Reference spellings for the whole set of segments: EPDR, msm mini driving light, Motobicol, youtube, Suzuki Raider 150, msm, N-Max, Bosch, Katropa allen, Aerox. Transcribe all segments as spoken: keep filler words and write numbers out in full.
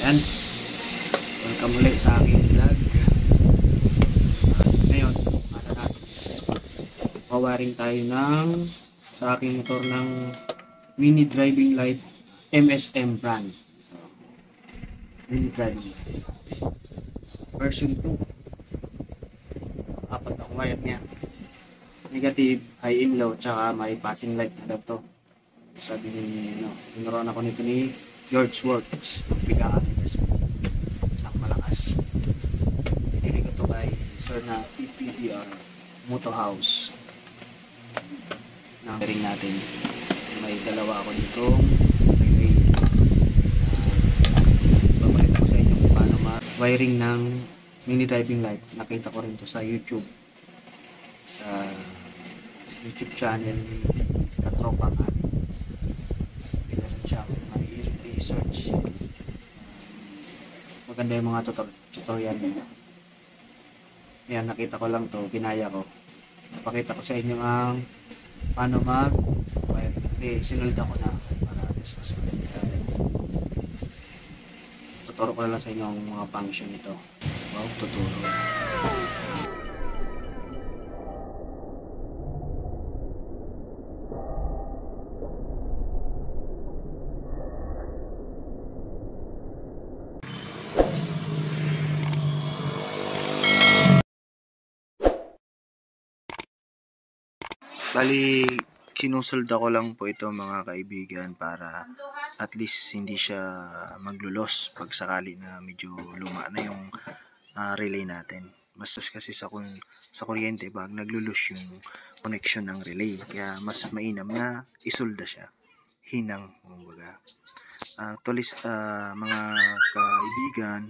Ayan, welcome ulit sa aking vlog. At ngayon, para natin is pawaring tayo ng sa aking motor ng mini driving light M S M brand. Mini driving light version two. Apat ang wire niya. Negative, high in low, tsaka may passing light na daw to. Sabi ni, no, tinuruan ako nito ni George Works, pagbigaan nito. Ang malakas. Pinili ko to kay Sir na E P D R Moto House. Numbering natin. May dalawa ako dito. May papalit ako sa inyo kung paano ma-wiring ng mini driving light. Nakita ko rin to sa YouTube. Sa YouTube channel ni Katropa allen. Bilang siya ako mag-research. Maganda yung mga tutorial niya. Ayan, nakita ko lang to, ginaya ko. Napakita ko sa inyo ang paano mag well, okay, sinulit ako na para atis mas maganda. Tuturo ko lang sa inyo ang mga function nito. Wow, tuturo. Bali, kinusolda ko lang po ito mga kaibigan para at least hindi siya maglulos pag sakali na medyo luma na yung uh, relay natin. Mas kasi sa, sa kuryente pag naglulos yung connection ng relay. Kaya mas mainam na isolda siya. Hinang, kumbaga. Uh, tulis, uh, mga kaibigan,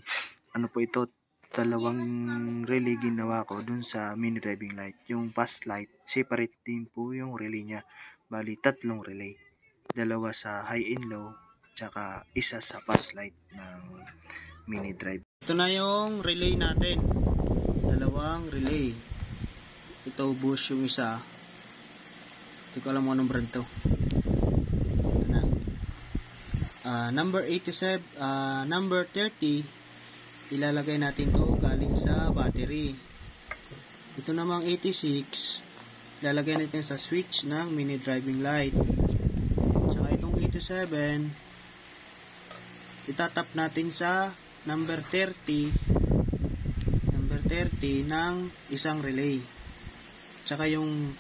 ano po ito? Dalawang relay ginawa ko dun sa mini driving light. Yung fast light, separate din po yung relay niya. Bali, tatlong relay. Dalawa sa high and low, tsaka isa sa fast light ng mini drive. Ito na yung relay natin. Dalawang relay. Ito, Bosch yung isa. Hindi ko alam mo anong brand to. Ito na. Uh, number eighty-seven, uh, number thirty, ilalagay natin to galing sa battery. Ito namang eighty-six, ilalagay natin sa switch ng mini driving light. Tsaka itong eighty-seven, itatap natin sa number thirty, number thirty ng isang relay. Tsaka yung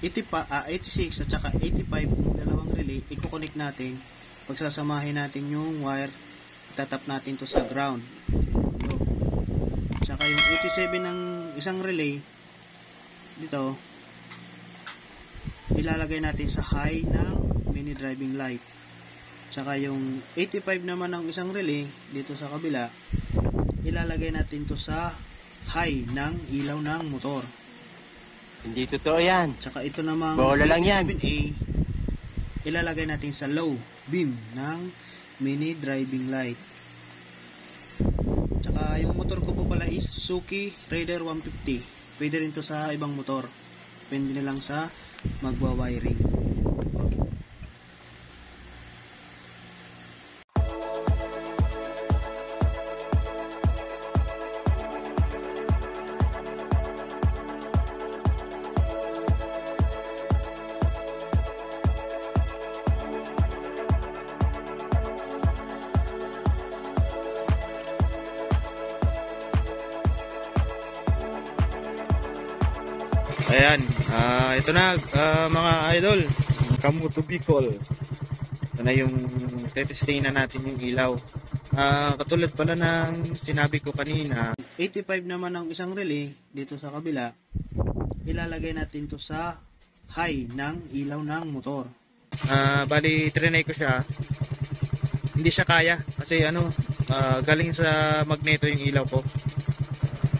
eighty-six at tsaka eighty-five, dalawang relay, i-connect natin. Pagsasamahin natin yung wire, tatap natin to sa ground. Ito. Tsaka yung eighty-seven ng isang relay dito, ilalagay natin sa high ng mini driving light. Tsaka yung eighty-five naman ng isang relay dito sa kabila, ilalagay natin to sa high ng ilaw ng motor. Hindi totoo yan. Tsaka ito namang eighty-seven A, ilalagay natin sa low beam ng mini driving light. Tsaka yung motor ko po pala is Suzuki Raider one fifty. Pwede rin to sa ibang motor. Depende na lang sa magwa-wiring. Ayan, uh, ito na uh, mga idol, Motobicol. Ito na yung testing na natin yung ilaw. Uh, katulad pala ng sinabi ko kanina, eighty-five naman ang isang relay dito sa kabila, ilalagay natin to sa high ng ilaw ng motor. Uh, bali, trinay ko siya. Hindi siya kaya kasi ano, uh, galing sa magneto yung ilaw ko.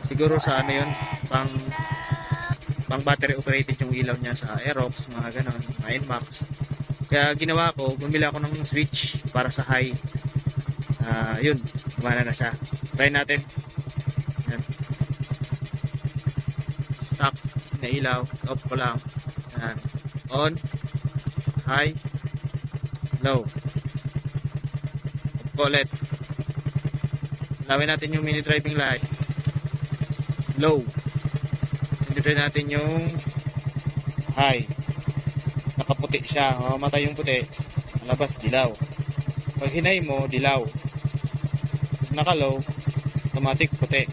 Siguro sa ano yun, pang... pang battery operated yung ilaw niya sa Aerox, mga ganon, mga N-Max. Kaya ginawa ko, bumila ako ng switch para sa high. Uh, yun, gumana na siya. Try natin. Yan. Stop na ilaw. Off ko lang. Yan. On. High. Low. Off ko ulit. Gawin natin yung mini driving light. Low. Nandito natin yung high. Nakaputi siya. Mamamatay yung puti. Labas, dilaw. Pag hinay mo, dilaw. Naka-low, automatic puti.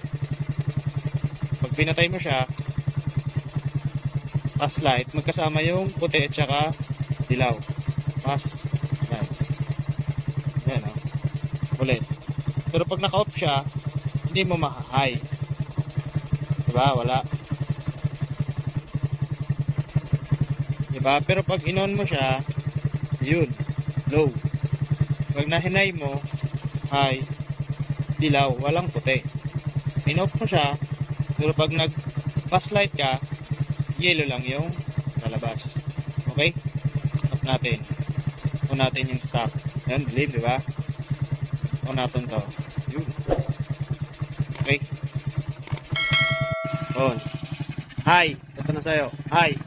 Pag pinatay mo siya, pass light, magkasama yung puti at saka dilaw. Pass light. Ayan o. Ulit. Pero pag naka-off siya, hindi mo maha-high. Diba? Wala. Diba? Pero pag in-on mo siya, yun. Low. Pag nahinay mo, high, dilaw, walang puti. In-off mo siya, pero pag nag-pass light ka, yellow lang yung lalabas. Okay? Stop natin. Stop natin yung stop. Yan, dilim, diba? Stop natin to. Yun. Okay? On. High. Ito na sa'yo. High.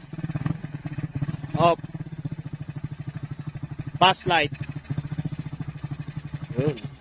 Off. Pass light. Yun.